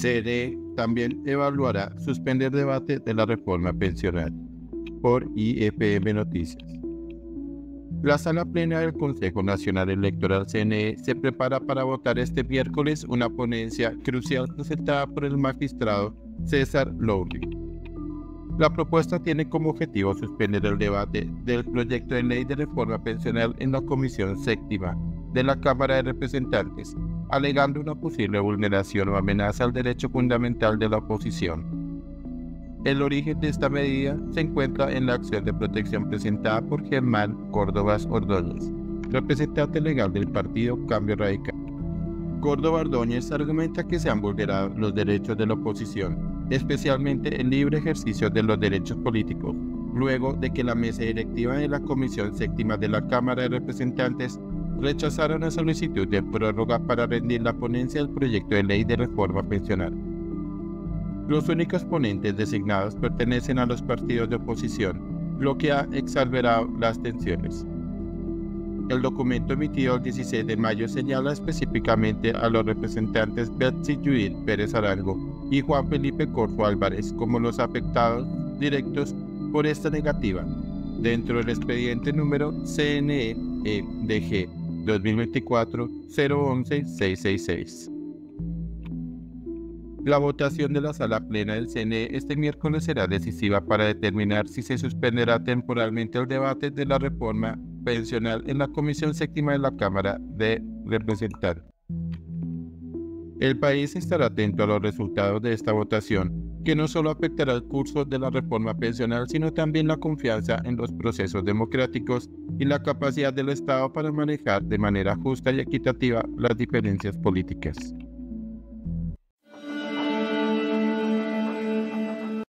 CNE también evaluará suspender debate de la reforma pensional por IFM Noticias. La Sala Plena del Consejo Nacional Electoral CNE se prepara para votar este miércoles una ponencia crucial presentada por el magistrado César Lourdes. La propuesta tiene como objetivo suspender el debate del proyecto de ley de reforma pensional en la Comisión Séptima de la Cámara de Representantes, alegando una posible vulneración o amenaza al derecho fundamental de la oposición. El origen de esta medida se encuentra en la acción de protección presentada por Germán Córdoba Ordóñez, representante legal del partido Cambio Radical. Córdoba Ordóñez argumenta que se han vulnerado los derechos de la oposición, especialmente el libre ejercicio de los derechos políticos, luego de que la mesa directiva de la Comisión Séptima de la Cámara de Representantes rechazara una solicitud de prórroga para rendir la ponencia del proyecto de ley de reforma pensional. Los únicos ponentes designados pertenecen a los partidos de oposición, lo que ha exacerbado las tensiones. El documento emitido el 16 de mayo señala específicamente a los representantes Betsy Yuil Pérez Arango y Juan Felipe Corfo Álvarez como los afectados directos por esta negativa, dentro del expediente número CNE-EDG 2024-011-666. La votación de la Sala Plena del CNE este miércoles será decisiva para determinar si se suspenderá temporalmente el debate de la reforma pensional en la Comisión Séptima de la Cámara de Representantes. El país estará atento a los resultados de esta votación, que no solo afectará el curso de la reforma pensional, sino también la confianza en los procesos democráticos y la capacidad del Estado para manejar de manera justa y equitativa las diferencias políticas.